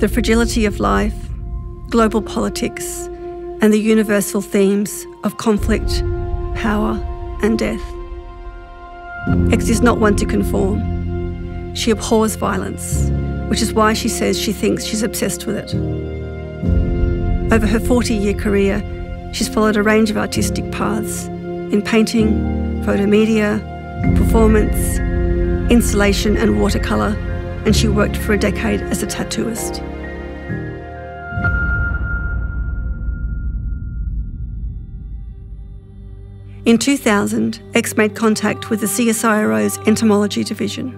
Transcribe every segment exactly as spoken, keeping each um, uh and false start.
the fragility of life, global politics, and the universal themes of conflict, power, and death. X is not one to conform. She abhors violence, which is why she says she thinks she's obsessed with it. Over her forty-year career, she's followed a range of artistic paths in painting, photo media, performance, installation and watercolour, and she worked for a decade as a tattooist. In two thousand, X made contact with the C S I R O's Entomology Division,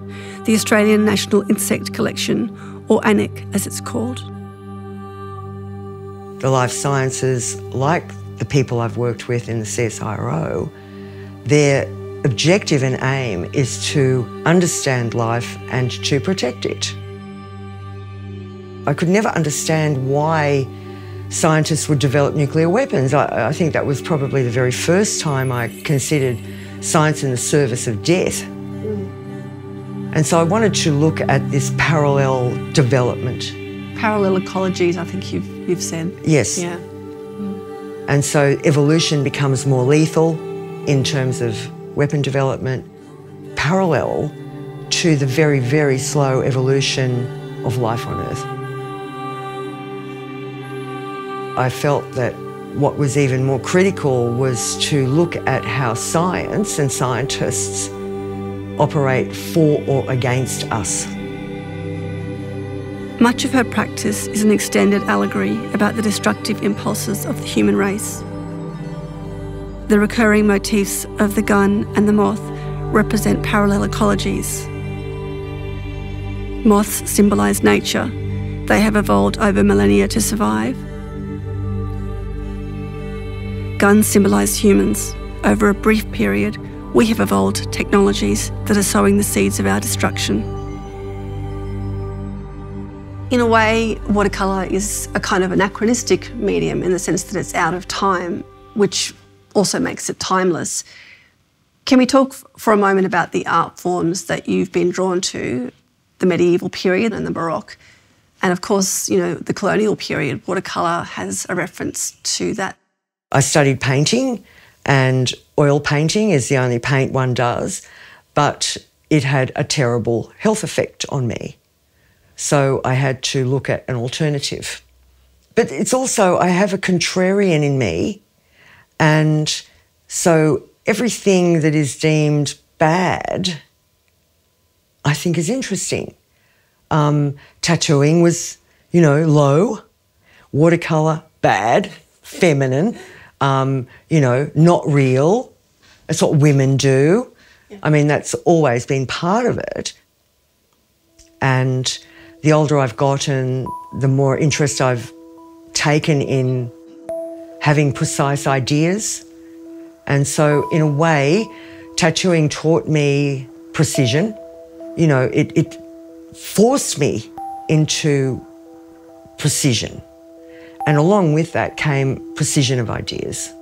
the Australian National Insect Collection, or ANIC as it's called. The life sciences, like the people I've worked with in the C S I R O, their objective and aim is to understand life and to protect it. I could never understand why scientists would develop nuclear weapons. I, I think that was probably the very first time I considered science in the service of death. And so I wanted to look at this parallel development. Parallel ecologies, I think you've, you've said. Yes. Yeah. Mm. And so evolution becomes more lethal in terms of weapon development, parallel to the very, very slow evolution of life on Earth. I felt that what was even more critical was to look at how science and scientists operate for or against us. Much of her practice is an extended allegory about the destructive impulses of the human race. The recurring motifs of the gun and the moth represent parallel ecologies. Moths symbolise nature. They have evolved over millennia to survive. Guns symbolise humans. Over a brief period, we have evolved technologies that are sowing the seeds of our destruction. In a way, watercolour is a kind of anachronistic medium in the sense that it's out of time, which also makes it timeless. Can we talk for a moment about the art forms that you've been drawn to, the medieval period and the Baroque, and of course, you know, the colonial period? Watercolour has a reference to that. I studied painting, and oil painting is the only paint one does, but it had a terrible health effect on me. So I had to look at an alternative. But it's also, I have a contrarian in me, and so everything that is deemed bad I think is interesting. Um, tattooing was, you know, low, watercolour, bad, feminine. Um, you know, not real. That's what women do. Yeah. I mean, that's always been part of it. And the older I've gotten, the more interest I've taken in having precise ideas. And so, in a way, tattooing taught me precision. You know, it, it forced me into precision. And along with that came precision of ideas.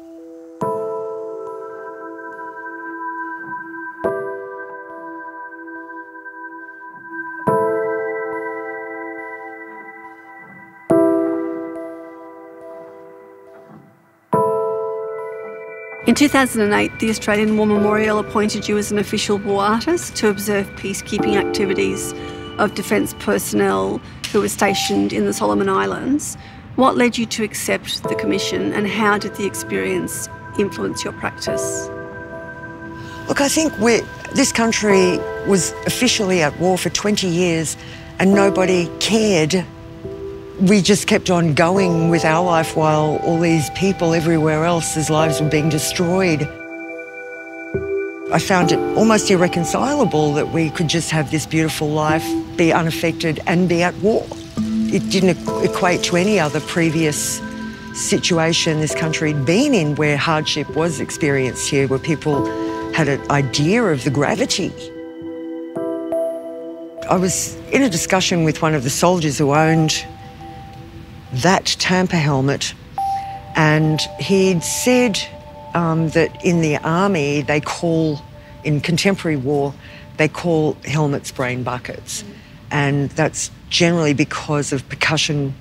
In two thousand eight, the Australian War Memorial appointed you as an official war artist to observe peacekeeping activities of defence personnel who were stationed in the Solomon Islands. What led you to accept the commission, and how did the experience influence your practice? Look, I think we're, this country was officially at war for twenty years and nobody cared. We just kept on going with our life while all these people everywhere else's lives were being destroyed. I found it almost irreconcilable that we could just have this beautiful life, be unaffected and be at war. It didn't equate to any other previous situation this country had been in where hardship was experienced here, where people had an idea of the gravity. I was in a discussion with one of the soldiers who owned that Tampa helmet, and he'd said um, that in the army they call, in contemporary war, they call helmets brain buckets. and that's generally because of percussion,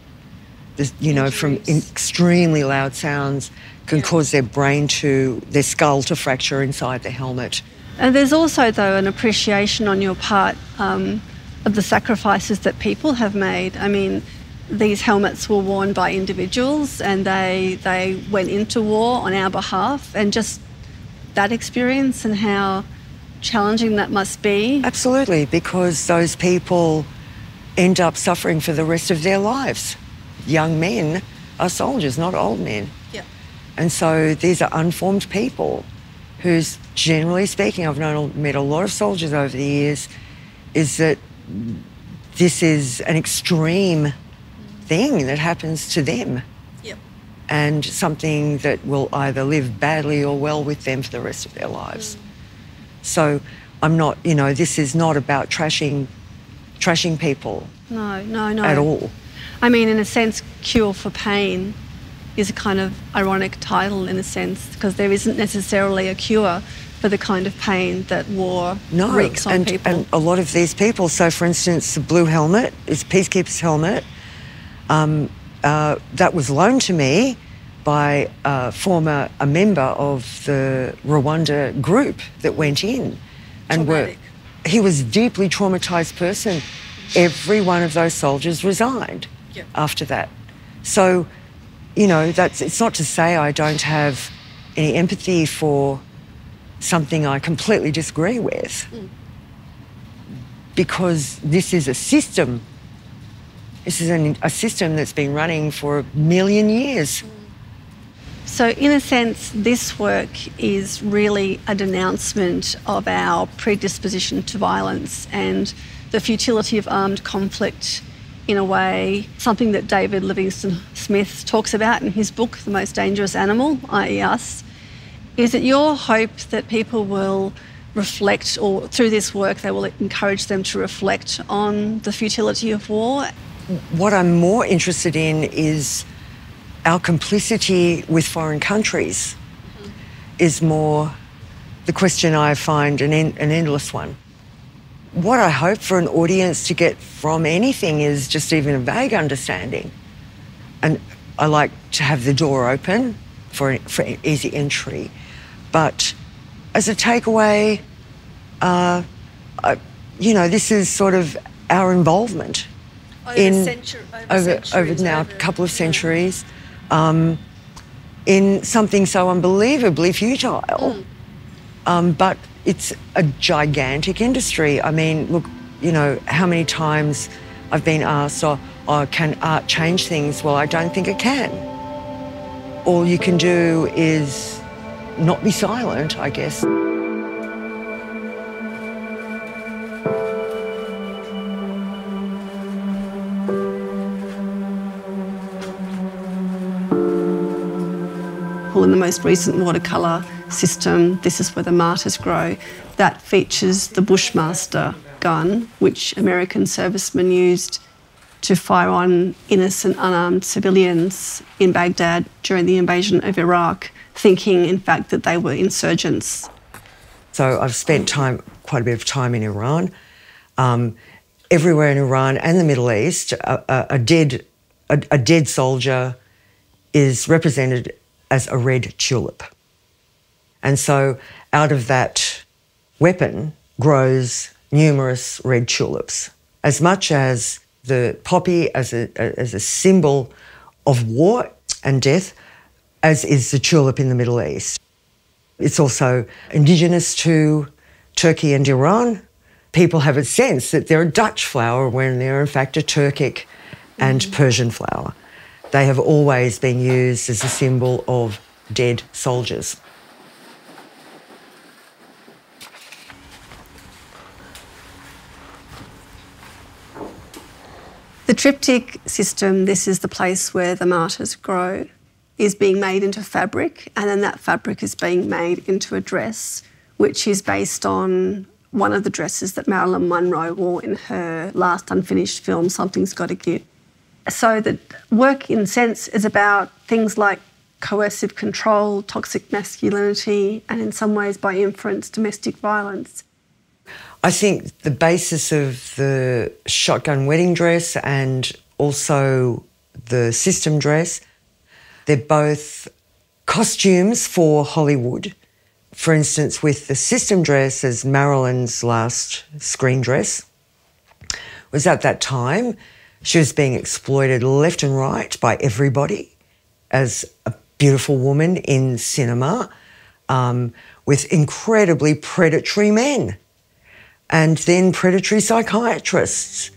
you know, from extremely loud sounds can cause their brain to, their skull to fracture inside the helmet. And there's also, though, an appreciation on your part um, of the sacrifices that people have made. I mean, these helmets were worn by individuals and they, they went into war on our behalf, and just that experience and how challenging that must be. Absolutely, because those people end up suffering for the rest of their lives. Young men are soldiers, not old men. Yeah. And so these are unformed people who's, generally speaking, I've known, met a lot of soldiers over the years, is that this is an extreme thing that happens to them. Yep. And something that will either live badly or well with them for the rest of their lives. Mm. So I'm not, you know, this is not about trashing, trashing people. No, no, no. At all. I mean, in a sense, Cure for Pain is a kind of ironic title, in a sense, because there isn't necessarily a cure for the kind of pain that war no, wreaks on and, people. And a lot of these people, so for instance, the blue helmet is Peacekeeper's helmet. Um, uh, that was loaned to me by a former a member of the Rwanda group that went in. And were, he was a deeply traumatised person. Every one of those soldiers resigned yep. after that. So, you know, that's, it's not to say I don't have any empathy for something I completely disagree with, mm. because this is a system. This is an, a system that's been running for a million years. So in a sense, this work is really a denouncement of our predisposition to violence and the futility of armed conflict, in a way, something that David Livingstone Smith talks about in his book, The Most Dangerous Animal, that is us. Is it your hope that people will reflect, or through this work they will encourage them to reflect on the futility of war? What I'm more interested in is our complicity with foreign countries mm-hmm. is more the question I find an, en an endless one. What I hope for an audience to get from anything is just even a vague understanding. And I like to have the door open for, for easy entry. But as a takeaway, uh, I, you know, this is sort of our involvement over in century, over, over, over now over, a couple of centuries yeah. um, in something so unbelievably futile. Mm. Um, but it's a gigantic industry. I mean, look, you know, how many times I've been asked, oh, oh, can art change things? Well, I don't think it can. All you can do is not be silent, I guess. In the most recent watercolour system, This Is Where the Martyrs Grow, that features the Bushmaster gun, which American servicemen used to fire on innocent, unarmed civilians in Baghdad during the invasion of Iraq, thinking, in fact, that they were insurgents. So I've spent time, quite a bit of time in Iran. Um, everywhere in Iran and the Middle East, a, a, a, dead, a, a dead soldier is represented as a red tulip. And so out of that weapon grows numerous red tulips. As much as the poppy as a, as a symbol of war and death, as is the tulip in the Middle East. It's also indigenous to Turkey and Iran. People have a sense that they're a Dutch flower when they're in fact a Turkic and mm-hmm. Persian flower. They have always been used as a symbol of dead soldiers. The triptych system, This Is the Place Where the Martyrs Grow, is being made into fabric, and then that fabric is being made into a dress, which is based on one of the dresses that Marilyn Monroe wore in her last unfinished film, Something's Got to Give. So the work, in a sense, is about things like coercive control, toxic masculinity, and in some ways, by inference, domestic violence. I think the basis of the shotgun wedding dress and also the system dress, they're both costumes for Hollywood. For instance, with the system dress, as Marilyn's last screen dress was at that time, she was being exploited left and right by everybody as a beautiful woman in cinema um, with incredibly predatory men and then predatory psychiatrists.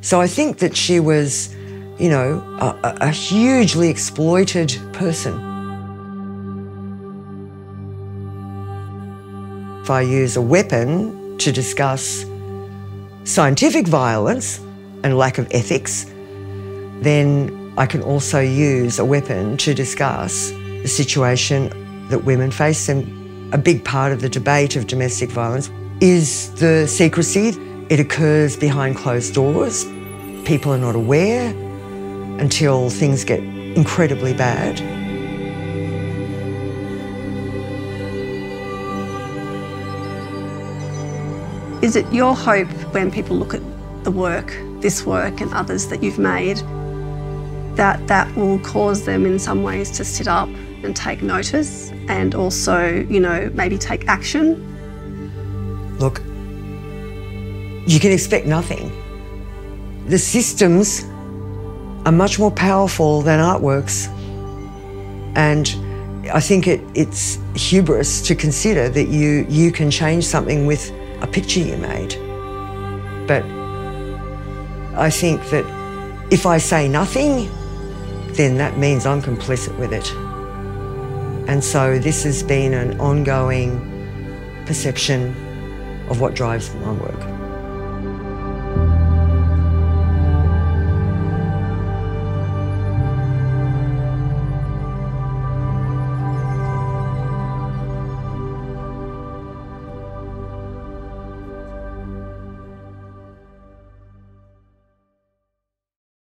So I think that she was, you know, a, a hugely exploited person. If I use a weapon to discuss scientific violence and lack of ethics, then I can also use a weapon to discuss the situation that women face. And a big part of the debate of domestic violence is the secrecy. It occurs behind closed doors. People are not aware until things get incredibly bad. Is it your hope when people look at the work, this work and others that you've made, that that will cause them in some ways to sit up and take notice and also, you know, maybe take action? Look, you can expect nothing. The systems are much more powerful than artworks, and I think it, it's hubris to consider that you, you can change something with a picture you made. But I think that if I say nothing, then that means I'm complicit with it. And so this has been an ongoing perception of what drives my work.